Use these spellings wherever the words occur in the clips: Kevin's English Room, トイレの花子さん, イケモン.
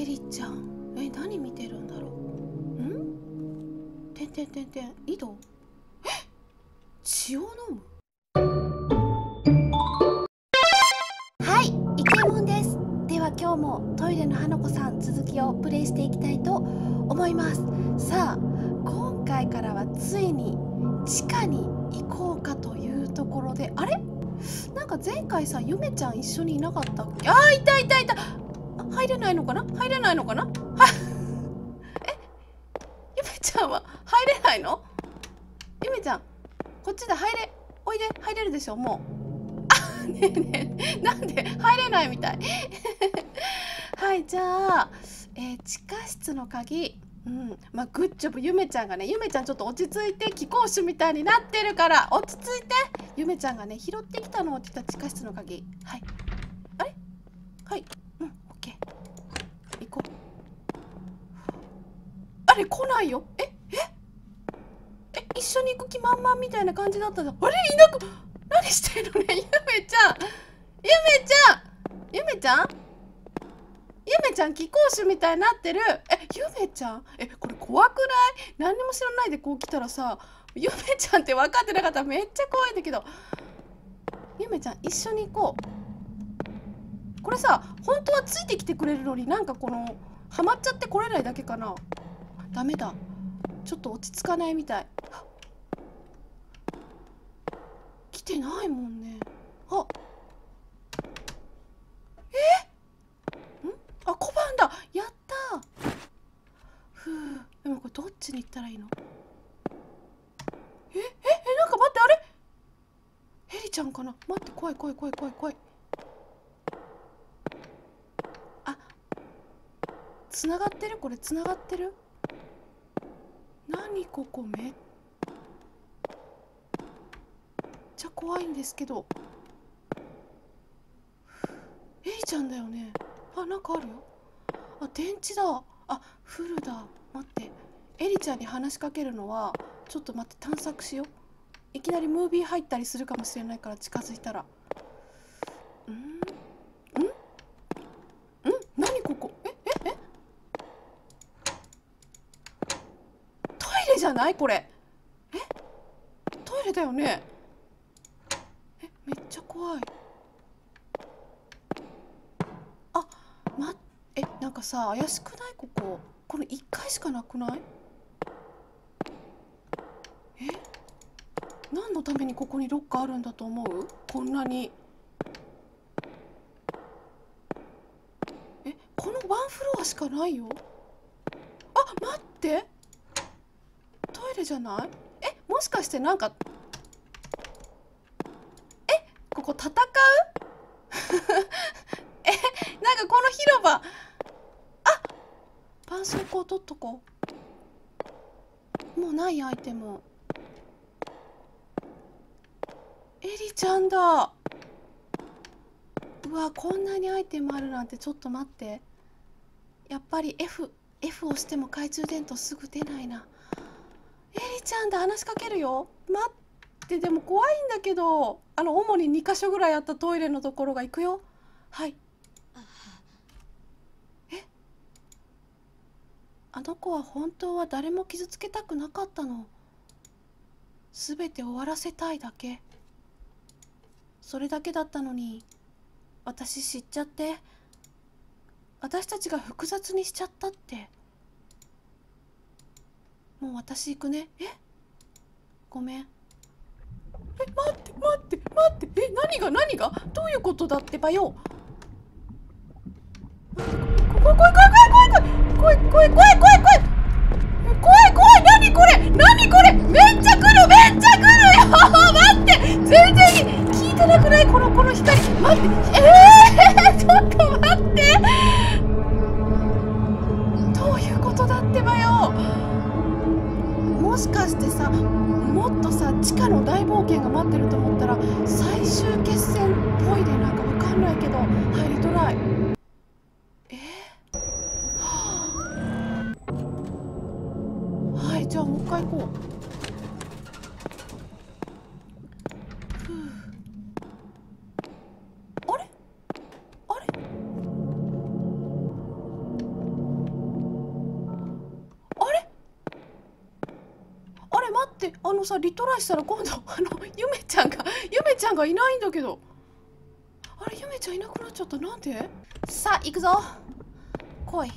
エリちゃん、何見てるんだろう。ん？てんてんてんてん、井戸？え？血を飲む？はい、イケモンです。では今日もトイレの花子さん続きをプレイしていきたいと思います。さあ、今回からはついに地下に行こうかというところで、あれ？なんか前回さ、ゆめちゃん一緒にいなかったっけ？あー、いたいたいた。入れないのかな？入れないのかな？え、ゆめちゃんは入れないの？ゆめちゃん、こっちでおいで、入れるでしょ、もう。あ、ねえねえ、なんで入れないみたい。はい、じゃあ、地下室の鍵。うん、まあ、グッジョブ、ゆめちゃんがね、ゆめちゃんちょっと落ち着いて、貴公子みたいになってるから、落ち着いて。ゆめちゃんがね、拾ってきたのを来た地下室の鍵。はい。あれ？はい。行こう。あれ、来ないよ。え、一緒に行く気満々みたいな感じだったじゃん。あれ、いなく、何してるのね、ゆめちゃん。ゆめちゃん、貴公子みたいになってる。え、ゆめちゃん、これ怖くない？何にも知らないでこう来たらさ、ゆめちゃんって分かってなかったらめっちゃ怖いんだけど。ゆめちゃん、一緒に行こう。これさ、本当はついてきてくれるのに、なんかこのハマっちゃって来れないだけかな。ダメだ、ちょっと落ち着かないみたい。来てないもんね。あ、んあ、小判だ。やった。ふう、でもこれどっちに行ったらいいの？なんか待って、あれヘリちゃんかな。待って、怖い。つながってる？これつながってる？何ここ、めっちゃ怖いんですけど。エリちゃんだよね。あ、なんかあるよ。あ、電池だ。あ、フルだ。待って、エリちゃんに話しかけるのはちょっと待って、探索しよう。いきなりムービー入ったりするかもしれないから、近づいたら。ないこれ、トイレだよね。めっちゃ怖い。あ、なんかさ、怪しくない？この1回しかなくない？何のためにここにロッカーあるんだと思う？こんなに。このワンフロアしかないよ。あ、待って、じゃない？もしかしてなんかここ戦う？なんかこの広場、あ、絆創膏取っとこう。もうないアイテム。エリちゃんだ。うわ、こんなにアイテムあるなんて。ちょっと待って、やっぱり F 押しても懐中電灯すぐ出ないな。エリちゃんだ。話しかけるよ。待って、でも怖いんだけど。主に2か所ぐらいあったトイレのところが行くよ。はい。あの子は本当は誰も傷つけたくなかったの。全て終わらせたいだけ、それだけだったのに、私知っちゃって、私たちが複雑にしちゃったって。もう私行くね。ごめん。待って。何がどういうことだってばよ。怖い。何これ。めっちゃ来るよ。待って、全然聞いてなくない？この光。待って、ちょっと待って、どういうことだってばよ。もしかしてさ、もっとさ、地下の大冒険が待ってると思ったら、最終決戦っぽいで、なんかわかんないけど入りづらい。はい、じゃあもう一回行こう。ってあのさリトライしたら今度ゆめちゃんがいないんだけど、あれゆめちゃんいなくなっちゃった。なんで？さあ行くぞ、来い、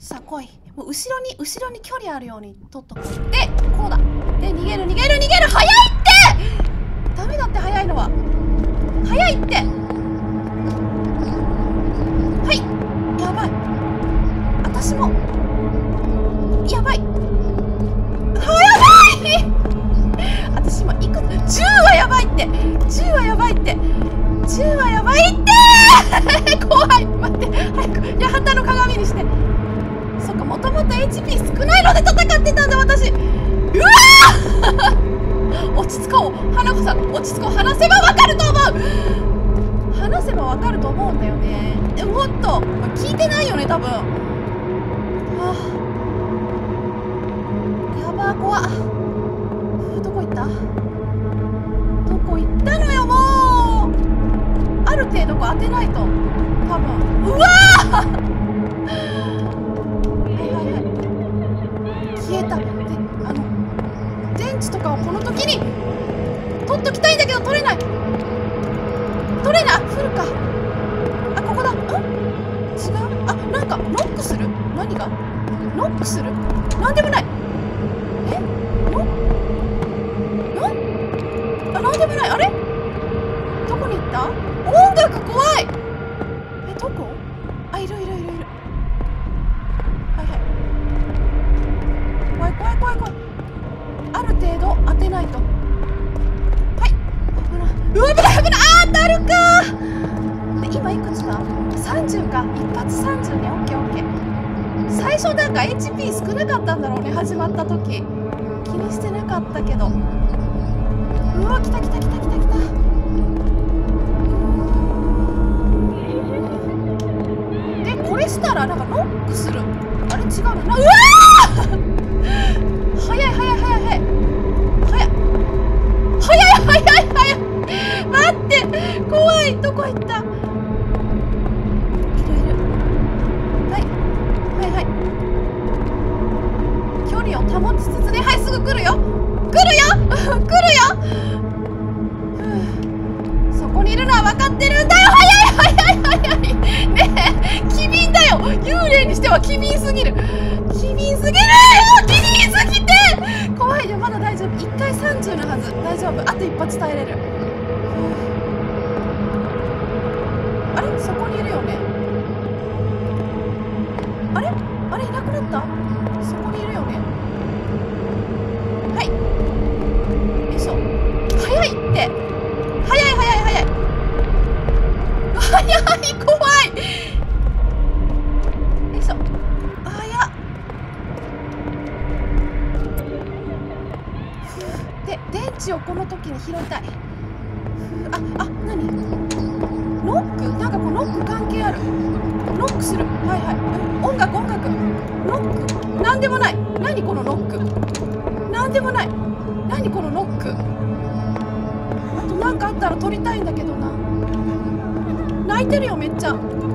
さあ来い。もう後ろに距離あるように取っとこう。でこうだ。で逃げる早いって。ダメだって早いのは。早いって。はいやばい、私もやばい、やばい私今いくつ？ 10 はやばいって、10はやばいって、10はやばいって怖い。待って早く八幡の鏡にして。そっか、もともと HP 少ないので戦ってたんだ私。うわ落ち着こう花子さん、落ち着こう。話せばわかると思う、話せばわかると思うんだよね。でもっと聞いてないよね多分。あやばー、怖っ。どこ行ったのよ。もうある程度こう当てないと多分。うわー消えた。で電池とかをこの時に取っときたいんだけど取れない。降るか。あここだ。ん違う。あなんかノックする。何がノックする。なんでもない。えのんあなんでもない。あれどこに行った。音楽怖い。えどこ。あいる。怖い。ある程度当てないと。はい危ない。あ当たるか。で今いくつだ。30か。一発30ね。オッケー。最初なんか HP 少なかったんだろうね、始まった時。気にしてなかったけど。うわ来た。でこれしたらなんかノックする。あれ違うのな。うわー早い。待って怖い。どこ行った。いる。はい距離を保ちつつね。はいすぐ来るよ。そこにいるのは分かってるんだよ。早いねえ機敏だよ。幽霊にしては機敏すぎる。怖いよ。まだ大丈夫。1回30のはず。大丈夫。あと一発耐えれる。あれそこにいるよね。あれいなくなった。そこにいるよね。はいよいしょ。早いって早い。怖い。をこの時に拾いたい。あ何ノック。なんかこうノック関係ある。ノックする。はい音楽ノック。なんでもない。何このノック。なんでもない。何このノック。あと何かあったら取りたいんだけどな。泣いてるよめっちゃ。あも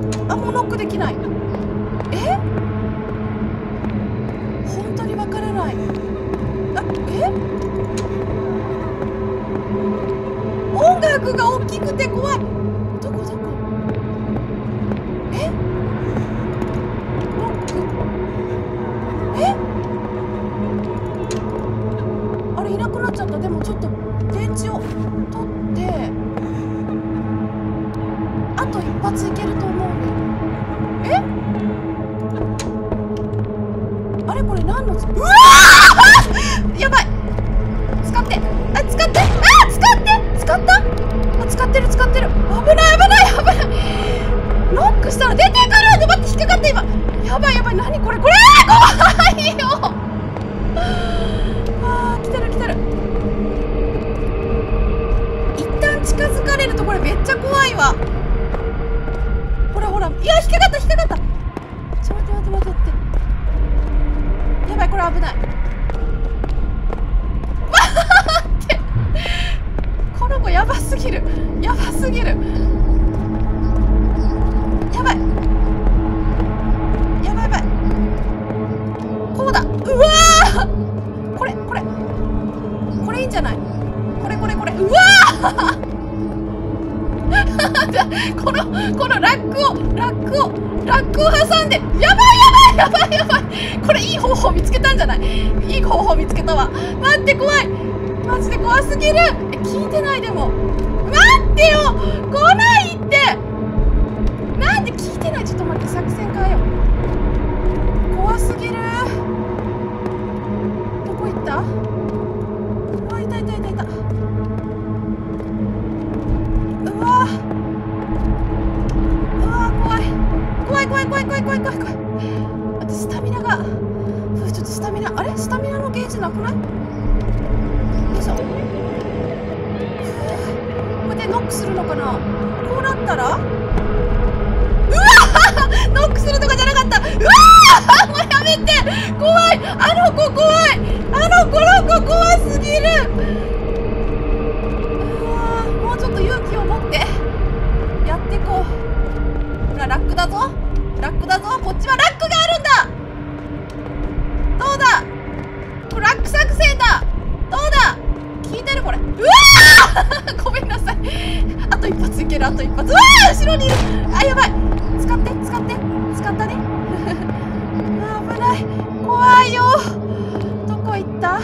うノックできない。え本当にわからない。音楽が大きくて怖い。どこえロック。あれいなくなっちゃった。でもちょっと電池を取ってあと一発いけると思うね。あれこれ何のうわーやばい。使ってる。危ない。ノックしたら出てくる。で待って引っかかった今。やばい。何これ怖いよ。あー来てる。一旦近づかれるとこれめっちゃ怖いわ。ほらいや引っかかった。ちょっと待って。やばいこれ危ない。ラックを挟んで、やばい、これいい方法見つけたんじゃない？いい方法見つけたわ。待って、怖い、マジで怖すぎる。聞いてない？でも待ってよ、来ないってなんで聞いてない？ちょっと待って、作戦変えよう。怖すぎる。どこ行った？怖い。私スタミナが、ちょっとスタミナ、あれスタミナのゲージなくない？よいしょ。これでノックするのかな？こうなったら、うわーノックするとかじゃなかった。うわーもうやめて、怖い、あの子怖い、この子怖すぎる。もうちょっと勇気を持ってやっていこう。ほら、ラックだぞ。こっちはラックがあるんだ。どうだ、これラック作戦だ。どうだ、聞いてるこれ。うわーごめんなさい。あと一発いける、あと一発。うわー後ろにいる。あ、やばい。使ったね。危ない、怖いよ。どこ行った？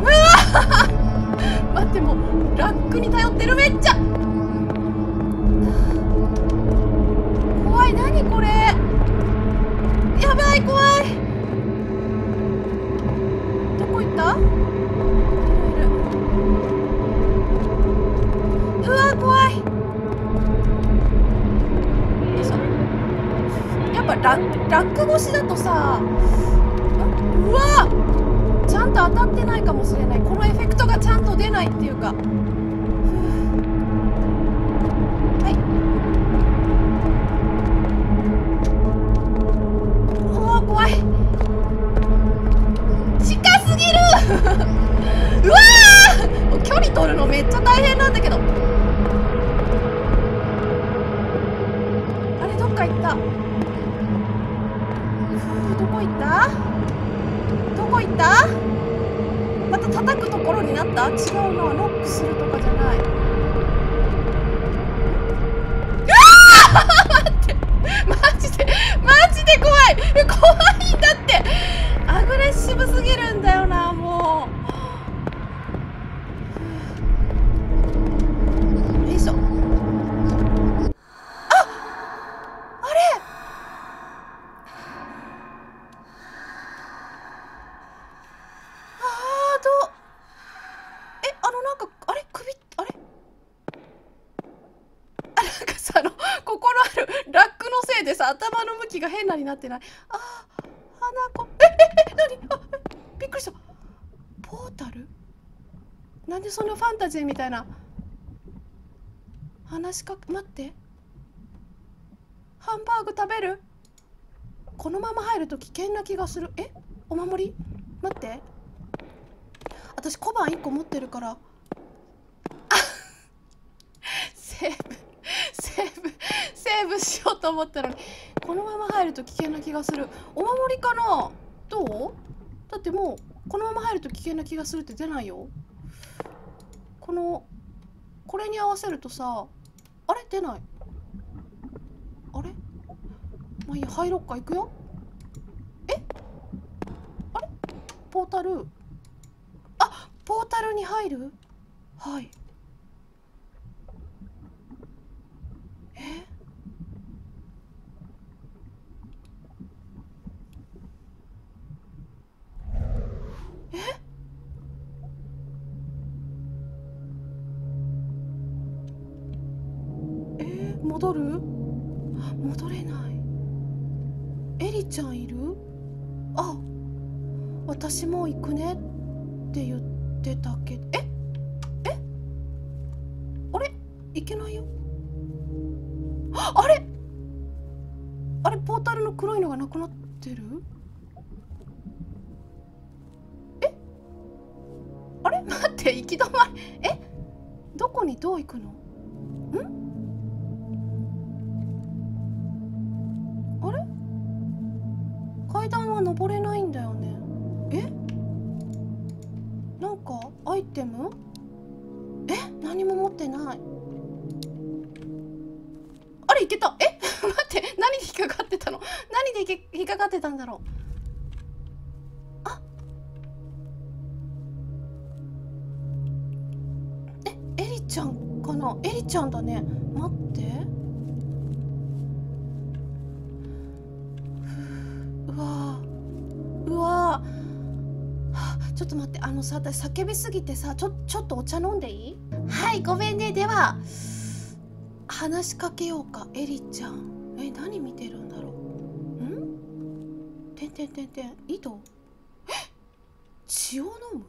うわー待って、もうラックに頼ってる。めっちゃこれやばい、怖い。どこ行った？うわ怖い。よいしょ。やっぱラック越しだとさ、うわちゃんと当たってないかもしれない。このエフェクトがちゃんと出ないっていうか。めっちゃ大変なんだけど。あれ、どっか行った。どこ行った？また叩くところになった？違うのはノックするとかじゃない。待って、マジで怖いんだって。アグレッシブすぎるんだよな。もう頭の向きが変なになってない？あー、花子、何？あ、びっくりした。ポータル？なんでそんなファンタジーみたいな話しかけ。待って、ハンバーグ食べる？このまま入ると危険な気がする。お守り？待って、私小判1個持ってるから。あセーブしようと思ったのに、このまま入ると危険な気がする。お守りかな？どう？だってもうこのまま入ると危険な気がするって出ないよ。これに合わせるとさ、あれ出ない。あれ、まあいいや、入ろっか。行くよ。あれ、ポータルに入る？はい。戻れない。エリちゃんいる？あ、私もう行くねって言ってたけど。あれ、行けないよ。あれ、ポータルの黒いのがなくなってる？あれ、待って、行き止まり。どこにどう行くの？ん？階段は登れないんだよね。なんかアイテム？何も持ってない。あれ、いけた。え待って、何で引っかかってたの、何で引っかかってたんだろう。あ、え、エリちゃんかな、エリちゃんだね。待って、うわー、うわー、ちょっと待って、あのさ、私叫びすぎてさ、ちょっとお茶飲んでいい？はい、ごめんね。では話しかけようか。エリちゃん、え、何見てるんだろう。ん？てんてんてんてん、井戸？え、血を飲む？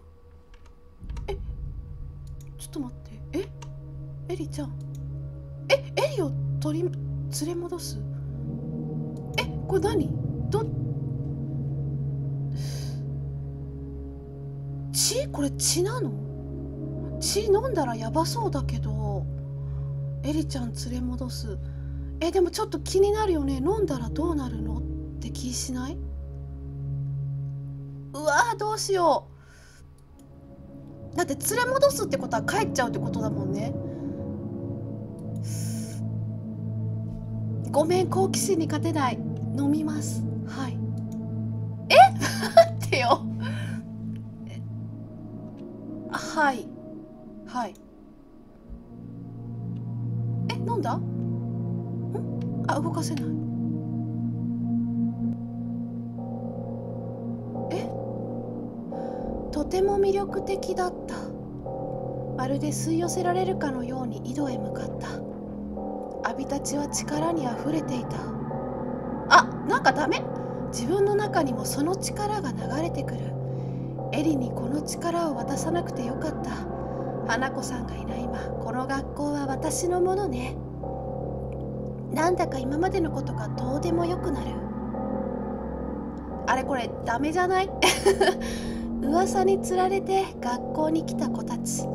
え、ちょっと待って、え、エリちゃん、え、エリを連れ戻す？え、これ何？血？これ血なの？血飲んだらやばそうだけど。エリちゃん連れ戻す。え、でもちょっと気になるよね。飲んだらどうなるのって気しない？うわー、どうしよう。だって連れ戻すってことは帰っちゃうってことだもんね。ごめん、好奇心に勝てない。飲みます。はい。え待ってよ。はいはい。飲んだ？ん？あ、動かせない。え？とても魅力的だった。まるで吸い寄せられるかのように井戸へ向かった。アビたちは力にあふれていた。あ、なんかダメ。自分の中にもその力が流れてくる。エリにこの力を渡さなくてよかった。花子さんがいない今、この学校は私のものね。なんだか今までのことがどうでもよくなる。あれ、これダメじゃない？噂につられて学校に来た子たち。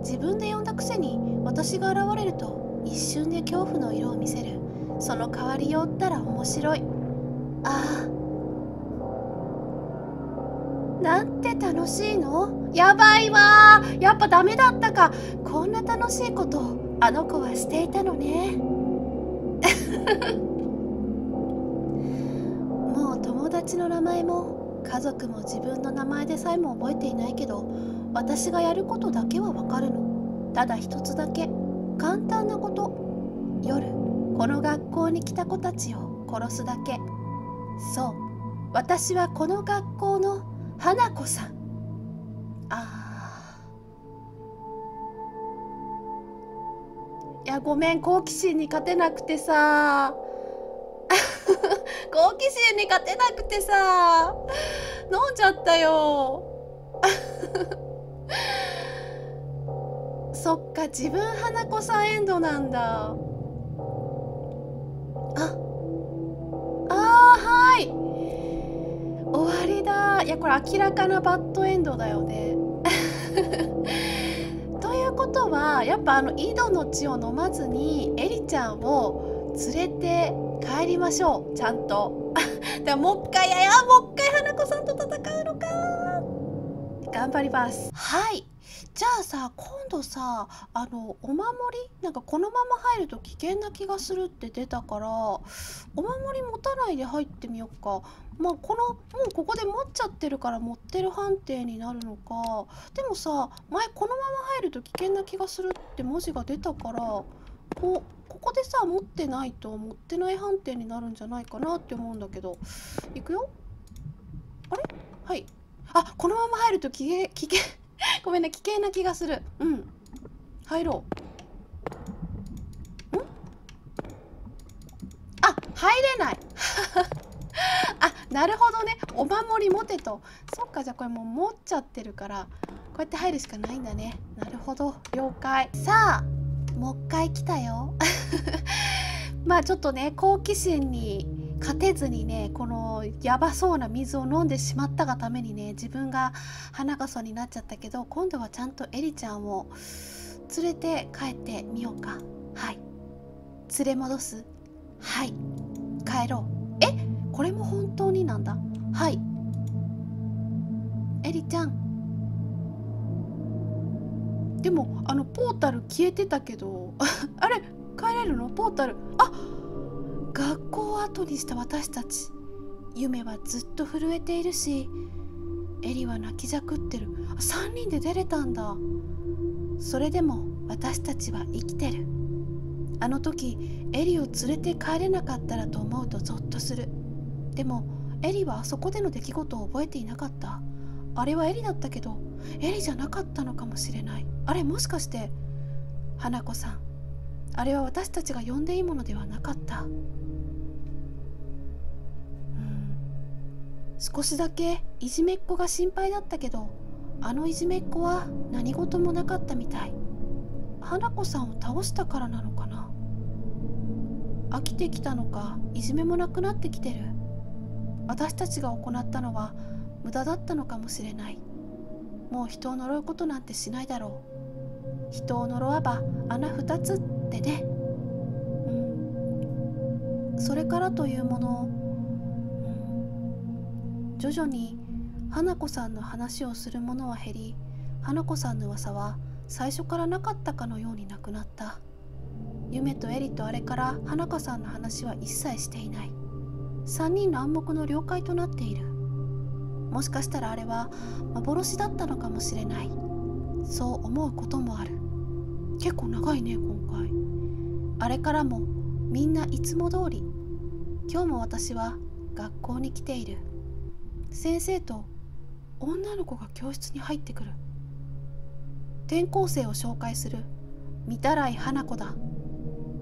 自分で呼んだくせに私が現れると一瞬で恐怖の色を見せる。その代わりよったら面白い。ああ、なんて楽しいの。やばいわー、やっぱダメだったか。こんな楽しいことをあの子はしていたのね。もう友達の名前も家族も自分の名前でさえも覚えていないけど、私がやることだけはわかるの。ただ一つだけ簡単なこと。夜この学校に来た子たちを殺すだけ。そう、私はこの学校の花子さん。あー、いや、ごめん、好奇心に勝てなくてさ。好奇心に勝てなくてさ、飲んじゃったよ。そっか、自分花子さんエンドなんだ。いや、これ明らかなバッドエンドだよね。ということはやっぱあの井戸の血を飲まずにエリちゃんを連れて帰りましょう、ちゃんと。でも、もう一回、いやいや、もう一回花子さんと戦うのか。頑張ります。はい、じゃあさ、今度さ、お守り、なんかこのまま入ると危険な気がするって出たから、お守り持たないで入ってみようか。まあ、もうここで持っちゃってるから持ってる判定になるのか。でもさ、前このまま入ると危険な気がするって文字が出たから、ここでさ、持ってないと持ってない判定になるんじゃないかなって思うんだけど。いくよ。あれ？はい。あ、このまま入ると危険、ごめんね、危険な気がする。うん。入ろう。ん？あ、入れない。あ、なるほどね。お守り持てと。そっか、じゃあこれもう持っちゃってるから、こうやって入るしかないんだね。なるほど。了解。さあ、もう一回来たよ。まあちょっとね、好奇心に勝てずにね、このやばそうな水を飲んでしまったがためにね、自分が花子さんになっちゃったけど、今度はちゃんとエリちゃんを連れて帰ってみようか。はい。連れ戻す。はい。帰ろう。これも本当になんだ。はい、エリちゃん。でもポータル消えてたけど。あれ、帰れるの？ポータル。あ、学校を後にした私たち、夢はずっと震えているし、エリは泣きじゃくってる。3人で出れたんだ。それでも私たちは生きてる。あの時エリを連れて帰れなかったらと思うとゾッとする。でもエリはあそこでの出来事を覚えていなかった。あれはエリだったけど、エリじゃなかったのかもしれない。あれ、もしかして花子さん、あれは私たちが呼んでいいものではなかった。少しだけいじめっ子が心配だったけど、あのいじめっ子は何事もなかったみたい。花子さんを倒したからなのかな。飽きてきたのか、いじめもなくなってきてる。私たちが行ったのは無駄だったのかもしれない。もう人を呪うことなんてしないだろう。人を呪わば穴二つってね。それからというもの、徐々に花子さんの話をするものは減り、花子さんの噂は最初からなかったかのようになくなった。夢とエリとあれから花子さんの話は一切していない。3人の暗黙の了解となっている。もしかしたらあれは幻だったのかもしれない。そう思うこともある。結構長いね、今回。あれからもみんないつも通り、今日も私は学校に来ている。先生と女の子が教室に入ってくる。転校生を紹介する。御手洗花子だ。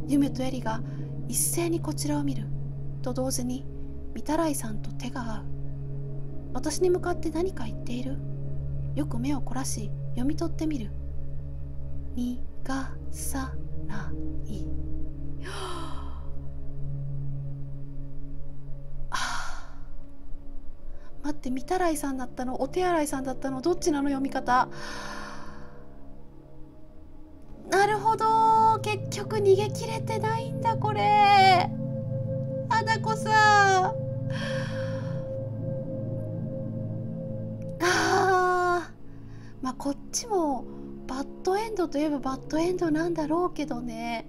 夢とエリが一斉にこちらを見ると同時に、御手洗さんと手が合う。私に向かって何か言っている。よく目を凝らし読み取ってみる。逃がさない。待って、御手洗さんだったの、お手洗いさんだったの、どっちなの読み方。なるほど、結局逃げ切れてないんだこれ。花子さん、まあこっちもバッドエンドといえばバッドエンドなんだろうけどね。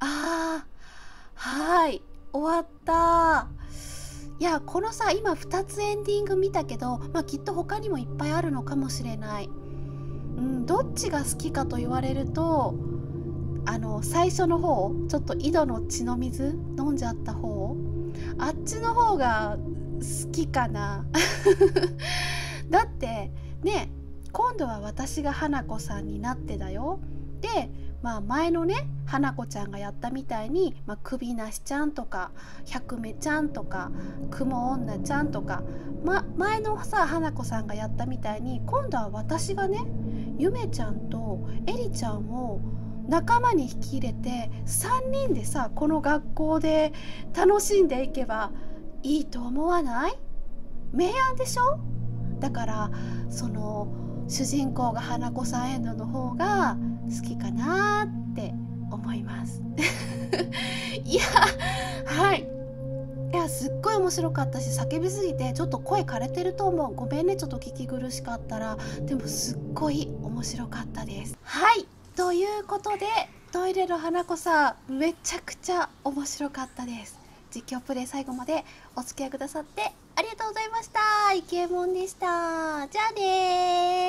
はい、終わった。いや、このさ、今2つエンディング見たけど、まあ、きっと他にもいっぱいあるのかもしれない。どっちが好きかと言われると、最初の方、ちょっと井戸の血の水飲んじゃった方、あっちの方が好きかな。だってね、今度は私が花子さんになってだよ。で、まあ前のね、花子ちゃんがやったみたいに、まあ、首なしちゃんとか百目ちゃんとか雲女ちゃんとか、前のさ花子さんがやったみたいに、今度は私がね、夢ちゃんとエリちゃんを仲間に引き入れて3人でさ、この学校で楽しんでいけばいいと思わない？明暗でしょ？だからその主人公が花子さんエンドの方が好きかなって思います。いや、はい。いや、すっごい面白かったし、叫びすぎてちょっと声枯れてると思う。ごめんね、ちょっと聞き苦しかったら。でもすっごい面白かったです。はい、ということでトイレの花子さん、めちゃくちゃ面白かったです。実況プレイ最後までお付き合いくださってありがとうございました。イケモンでした。じゃあねー。